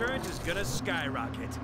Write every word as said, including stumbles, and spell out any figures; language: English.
insurance is gonna skyrocket.